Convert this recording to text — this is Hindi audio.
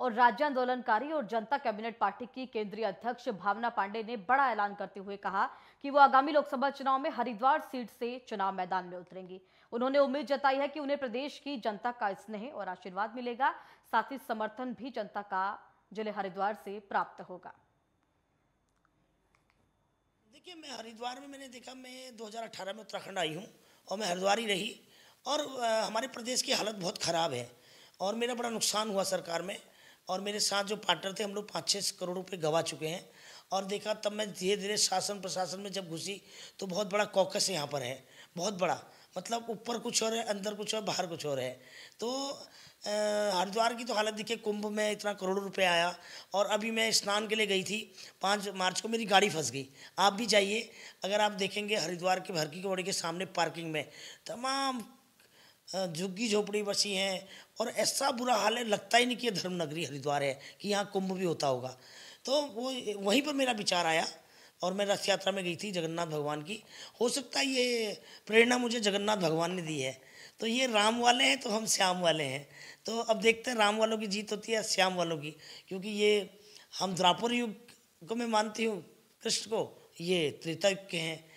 और राज्य आंदोलनकारी और जनता कैबिनेट पार्टी की केंद्रीय अध्यक्ष भावना पांडे ने बड़ा ऐलान करते हुए कहा कि वो आगामी लोकसभा चुनाव में हरिद्वार सीट से चुनाव मैदान में उतरेंगी। उन्होंने उम्मीद जताई है कि उन्हें प्रदेश की जनता का स्नेह और आशीर्वाद मिलेगा, साथ ही समर्थन भी जनता का जिले हरिद्वार से प्राप्त होगा। देखिए, मैं हरिद्वार में मैंने देखा, मैं 2018 में उत्तराखंड आई हूँ और मैं हरिद्वार ही रही और हमारे प्रदेश की हालत बहुत ख़राब है और मेरा बड़ा नुकसान हुआ सरकार में, और मेरे साथ जो पार्टनर थे हम लोग 5-6 करोड़ रुपए गवा चुके हैं। और देखा तब मैं धीरे धीरे शासन प्रशासन में जब घुसी तो बहुत बड़ा कॉकस यहाँ पर है, बहुत बड़ा, मतलब ऊपर कुछ और है, अंदर कुछ और, बाहर कुछ और है। तो हरिद्वार की तो हालत देखिए, कुंभ में इतना करोड़ों रुपए आया और अभी मैं स्नान के लिए गई थी 5 मार्च को, मेरी गाड़ी फंस गई। आप भी जाइए, अगर आप देखेंगे हरिद्वार के भरकी कौड़ी के सामने पार्किंग में तमाम झुग्गी झोपड़ी बसी हैं और ऐसा बुरा हाल है, लगता ही नहीं कि धर्मनगरी हरिद्वार है, कि यहाँ कुंभ भी होता होगा। तो वो वहीं पर मेरा विचार आया और मैं रथ यात्रा में गई थी जगन्नाथ भगवान की। हो सकता है ये प्रेरणा मुझे जगन्नाथ भगवान ने दी है। तो ये राम वाले हैं तो हम श्याम वाले हैं, तो अब देखते हैं राम वालों की जीत होती है श्याम वालों की, क्योंकि ये हम द्वापर युग को मैं मानती हूँ कृष्ण को, ये त्रेता युग के हैं।